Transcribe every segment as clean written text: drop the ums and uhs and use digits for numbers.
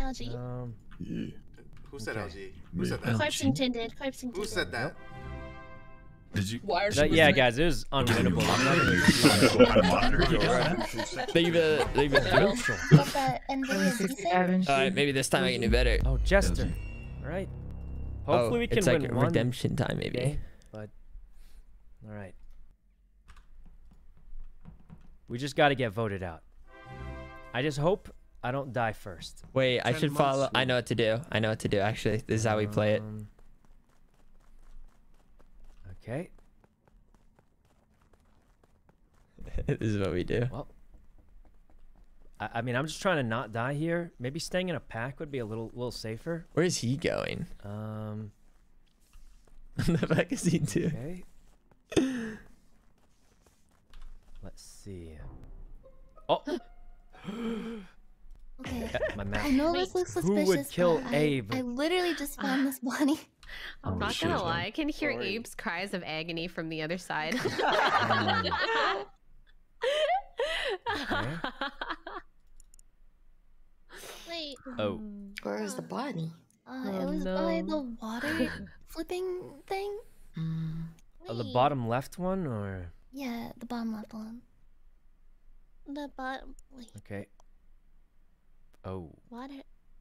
LG. Yeah. Who said LG? Who said that? Corpse intended. Corpse intended. Who said that? Did you? Yeah, guys, it was unwinnable. Leave it. All right, maybe this time I can do better. Oh, Jester. All right. Hopefully we can win one. It's like redemption time, maybe. But all right. We just got to get voted out. I just hope I don't die first. Wait, I should follow. I know what to do. I know what to do. Actually, this is how we play it. Okay. This is what we do. Well, I mean, I'm just trying to not die here. Maybe staying in a pack would be a little safer. Where is he going? What the fuck is he doing? Okay. Let's see. Oh. Okay. My map. I know this looks suspicious. Who would kill Abe? I literally just found this body. I'm not gonna lie, I can hear Abe's cries of agony from the other side. Okay. Wait. Oh. Where is the body? It was by the water flipping thing. The bottom left one, or? Yeah, the bottom left one. The bottom. Wait. Okay. Oh. Water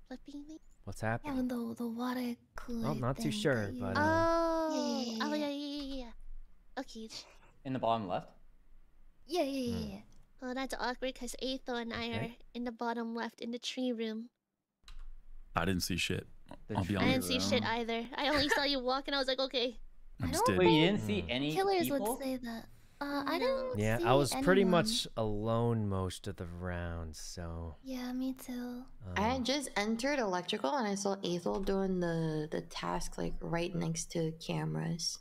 flipping thing. What's happening? Yeah, the water cooler. Well, I'm not too sure, but. Oh, yeah. Okay. In the bottom left? Yeah. Well, that's awkward because Aetho and I are in the bottom left in the tree room. I didn't see shit. I didn't see shit either. I only saw you walk and I was like, okay. I'm still. Wait, you didn't see any killers people? Would say that. I don't. Yeah, I was pretty much alone most of the round, so. Yeah, me too. I had just entered electrical and I saw Aethel doing the task like right next to cameras.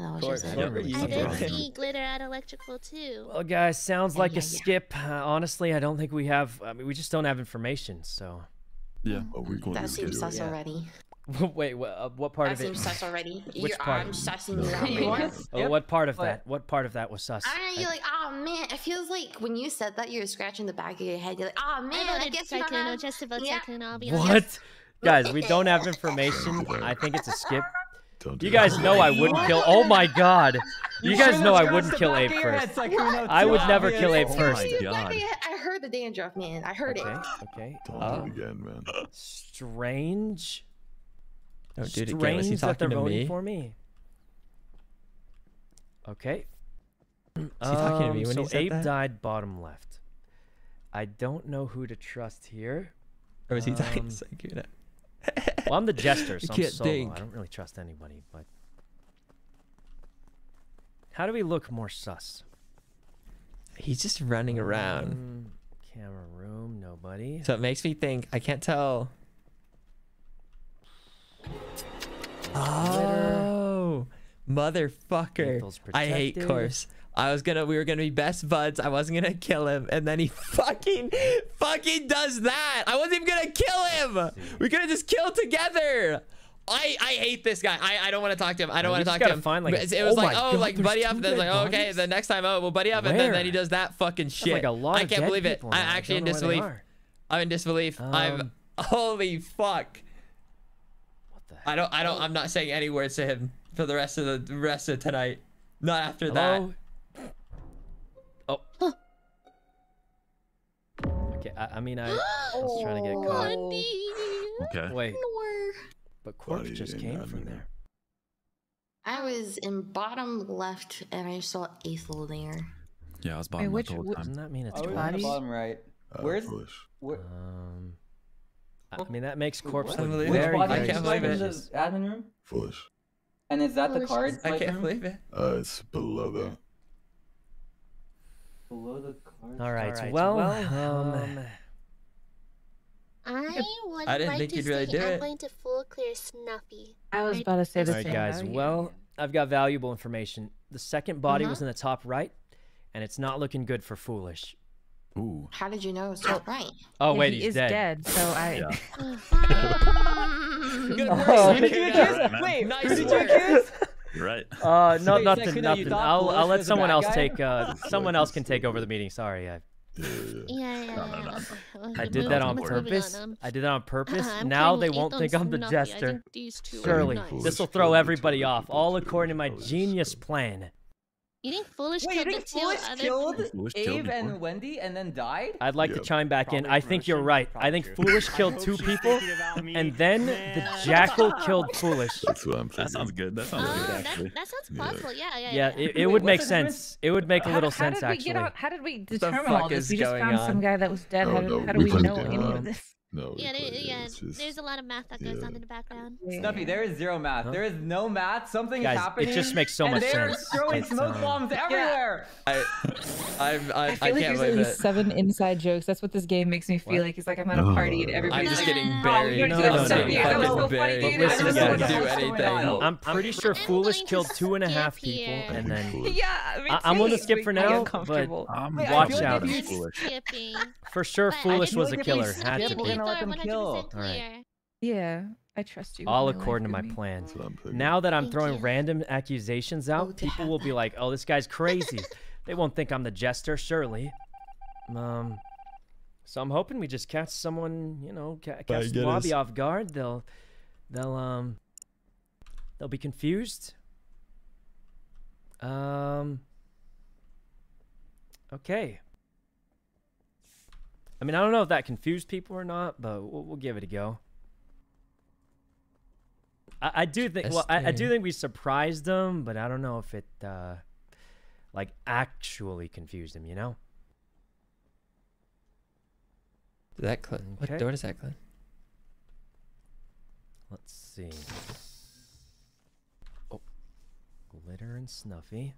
And I was just like, I did see Glitter at electrical too. Well, guys, sounds like a skip. Honestly, I don't think we have. I mean, we just don't have information, so. Yeah, that seems sus already. Wait, what part of it? I'm sus already. Which part? I'm sussing you out. What part of that? What part of that was sus? I don't know, you're like, oh man, it feels like when you said that, you were scratching the back of your head. You're like, oh man, I guess you're not. Just about Sykkuno, I'll be honest. What? Guys, we don't have information. I think it's a skip. You guys know I wouldn't kill. Oh my god. You guys know I wouldn't kill Abe first. I would never kill Abe first. I heard the dandruff, man. I heard it. Okay. Don't do it again, man. Strange. Don't do it again. Was he talking to me? For me. Okay. Is he talking to me when he said Abe that? Died bottom left. I don't know who to trust here. Or was he talking to Sykkuno? Well, I'm the jester, so I'm solo. I don't really trust anybody, but... How do we look more sus? He's just running around. Camera room, nobody. So it makes me think, I can't tell... Oh, motherfucker! I hate Corpse. We were gonna be best buds. I wasn't gonna kill him, and then he fucking does that. I wasn't even gonna kill him. We could have just killed together. I hate this guy. I don't want to talk to him. I don't want to talk to him. Find, like, it was like, oh, God, like buddy up. And then like, oh, okay, the next time, oh, we'll buddy up, and then he does that fucking shit. Like a lot I can't believe it. I'm actually in disbelief. I'm in disbelief. I'm holy fuck. I'm not saying any words to him for the rest of tonight. Not after that. Oh. Huh. Okay. I mean, I was trying to get caught. Okay. Wait. But Corpse just came from there. I was in bottom left, and I saw Aethel there. Yeah, I was bottom left the whole time. Doesn't that mean it's bottom right? Where's? I mean, that makes Corpse look very good. I can't believe it. The admin room? Foolish. And is that the card? I can't believe it. It's below the... Below the card? Alright, well... I didn't think you'd really do it. I'm going to full clear Snuffy. I was about to say the same. Alright guys, well, I've got valuable information. The second body was in the top right, and it's not looking good for Foolish. Ooh. How did you know it's not right? Oh wait, he's dead. So I. Yeah. Who did you accuse? Wait, who did you accuse? Right. Nothing. I'll let someone else take. Someone else can take over the meeting. Sorry. No. I did that on purpose. Now they won't think I'm the Jester. Surely, this will throw everybody off, all according to my genius plan. You think Foolish killed the two Abe and Wendy and then died? I'd like to chime back in. I think you're right. I think Foolish killed two people, and then the Jackal killed Foolish. That's what I'm thinking. That sounds good. That sounds good, actually. That sounds possible. Yeah. It would make sense. It would make a little sense, actually. How did we determine all this? We just found some guy that was dead. How do we know any of this? No, there's a lot of math that goes on in the background. Snuffy, there is zero math. There is no math. Something is happening. It just makes so much sense. They're throwing smoke bombs everywhere. I feel like there's at least 7 inside jokes. That's what this game makes me feel like. It's like I'm at a party and everybody's just getting buried. No. I'm pretty sure Foolish killed 2.5 people, and then I'm gonna skip for now, but watch out. For sure, Foolish was a killer. Had to be. Let them kill. All right. Yeah, I trust you. All according to my plan. Now that I'm throwing random accusations out, people will be like, oh, this guy's crazy. They won't think I'm the Jester, surely. So I'm hoping we just catch someone, you know, catch the lobby off guard. They'll be confused. Okay. I mean, I don't know if that confused people or not, but we'll give it a go. I do think, well, I do think we surprised them, but I don't know if it, like, actually confused them, you know? Did that click? Okay. What door does that click? Let's see. Oh, Glitter and Snuffy.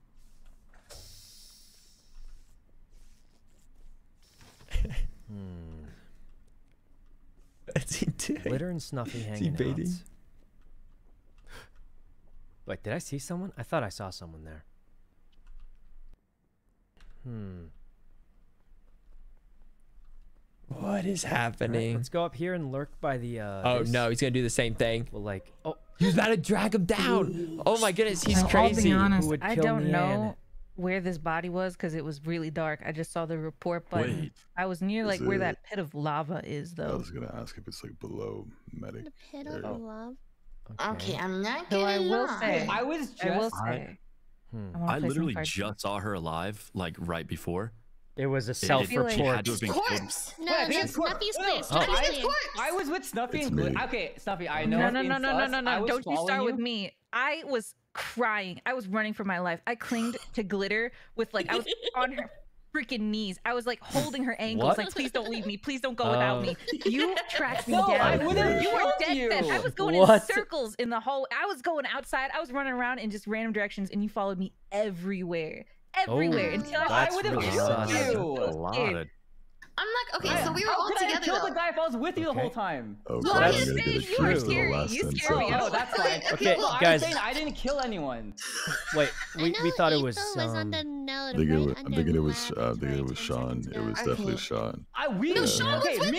What's he doing? Glitter and Snuffy hanging out. Wait, did I see someone? I thought I saw someone there. What is happening? Right, let's go up here and lurk by the... oh no, he's gonna do the same thing. Well, like... Oh, he's about to drag him down! Oh my goodness, he's crazy! I'll be honest, I don't know where this body was because it was really dark. I just saw the report button. Wait, I was near like where that pit of lava is though. I was gonna ask if it's like below medic. The pit of lava. Okay, I'm not gonna lie. I literally just saw her alive like right before. It was a self-report. Like corpse. No, that's Snuffy's place. I was with Snuffy and Glitter. Okay, Snuffy, I know. No. Don't you start with me. I was crying. I was running for my life. I clinged to Glitter with like, I was on her freaking knees. I was like holding her ankles, like, please don't leave me. Please don't go without me. You tracked me down. I would've you were dead. I was going in circles in the hole. I was going outside. I was running around in just random directions, and you followed me everywhere. Everywhere until I would have killed you. I'm like, okay, so we were all together. I killed the guy if I was with you the whole time. Well, I'm just saying you were scary. You scared me. Oh, that's fine. Okay, guys. I didn't kill anyone. Wait, we thought it was. I think it was. I think it was Sean. It was definitely Sean. No, Sean was with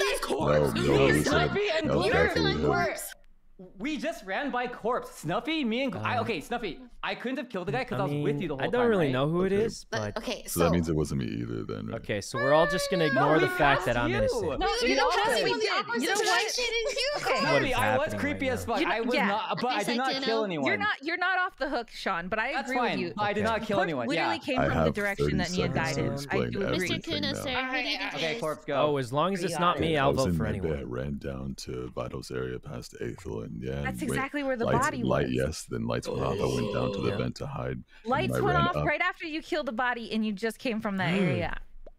that corpse. We just ran by corpse. Snuffy, me and okay, Snuffy. I couldn't have killed the guy because I was with you the whole time. I don't really know who it is, but okay, so that means it wasn't me either, then. Right? Okay, so we're all just gonna ignore the fact that I'm innocent. No, you know what? You know what? Snuffy, I was creepy as fuck. I was not, but I did not kill anyone. You're not off the hook, Sean. But I agree with you. I did not kill anyone. Literally came from the direction that Nia died in. I do agree. Mr. Kuno, sir. Okay, corpse, go. Oh, as long as it's not me, I'll vote for anyone. I ran down to Vital's area past Aethel. Yeah, that's exactly where the body was. Then lights went off. I went down to the vent to hide. Lights went off right after you killed the body, and you just came from that area.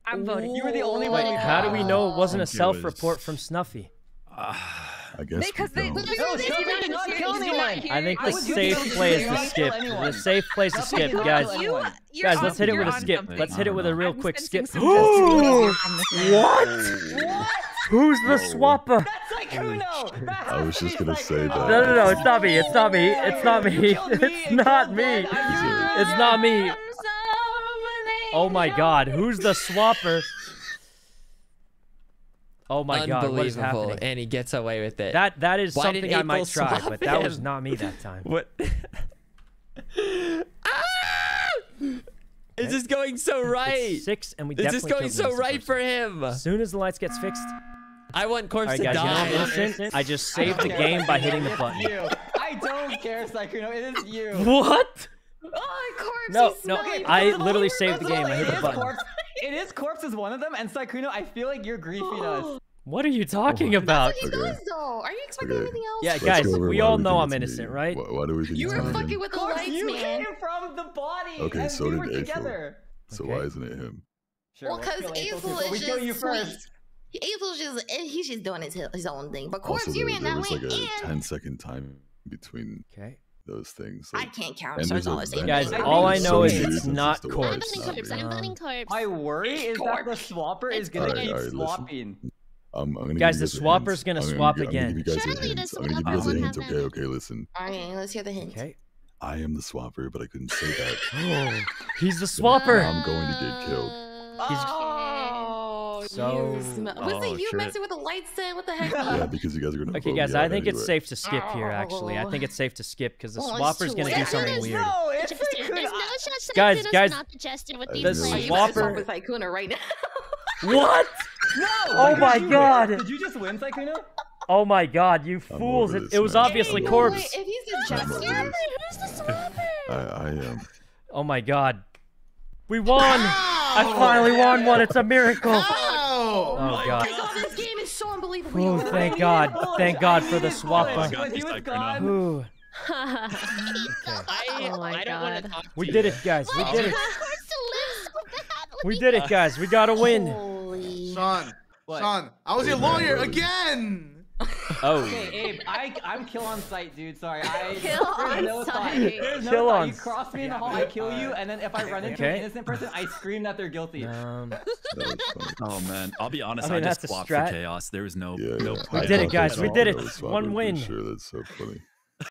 I'm voting. You were the only one. How do we know it wasn't a self-report from Snuffy? I guess because they did not kill anyone. I think the safe play is to skip. The safe play is to skip, guys. Guys, let's hit it with a skip. Let's hit it with a real quick skip. What? Who's the swapper? That's Sykkuno. I was just gonna say that. No, it's not me. It's not me. It's not me. It's not me. It's not me. Oh my God! Who's the swapper? Oh my God! What is happening? And he gets away with it. That is something I might try, but that was not me that time. What? This is going so right. It's six, and we definitely killed this. This is going so right for him. As soon as the lights gets fixed. I want corpse to die. I just saved the game by hitting the button. I don't care, Sykkuno. It is you. What? Oh, corpse. No, I literally saved the game. I hit the button. It is corpse is one of them, and Sykkuno, I feel like you're griefing us. What are you talking about? That's what he does, though. Are you expecting anything else? Yeah, guys, we all know I'm innocent, right? Why do we think you were fucking with the lights, man? You came from the body. Okay, so did April. So why isn't it him? Well, because April is just. He's just doing his own thing. But corpse, you ran that way. There was like a 10-second time between those things. Like, I can't count. And there's guys, all I know is it's not corpse. I'm betting corpse. My worry is that the swapper is gonna keep swapping. Guys, the swapper's gonna swap again. Surely the swapper won't have that. Okay, listen. Okay, let's hear the hint. Okay. I am the swapper, but I couldn't say that. Oh, he's the swapper. I'm going to get killed. You messing with the lights then? What the heck? Yeah, because you guys are gonna. Okay, guys, I think it's safe to skip here. Actually, I think it's safe to skip because the swapper's gonna do something weird. There's no chance that Sykkuno's not the jester with these lights. The swapper with Sykkuno right now. What? No! Oh my god! Did you just win, Sykkuno? Oh my god, you fools! It was obviously corpse. If he's the jester, who's the swapper? I am. Oh my god, we won! I finally won one. It's a miracle. Oh my god, this game is so unbelievable. Ooh, thank god. Thank god for the swapper. I don't want to talk to you. We did it, guys. We did it. We did it, guys. We got a win. Sean, I was your lawyer again. Oh. Okay, Abe, I'm kill on sight, dude. Sorry. Kill on sight. You cross me in the hall, I kill you, and then if I run into an innocent person, I scream that they're guilty. Oh man, I'll be honest, I mean, I just swapped for chaos. There was no. We did it, guys. We did it. One win. Sure, that's so funny.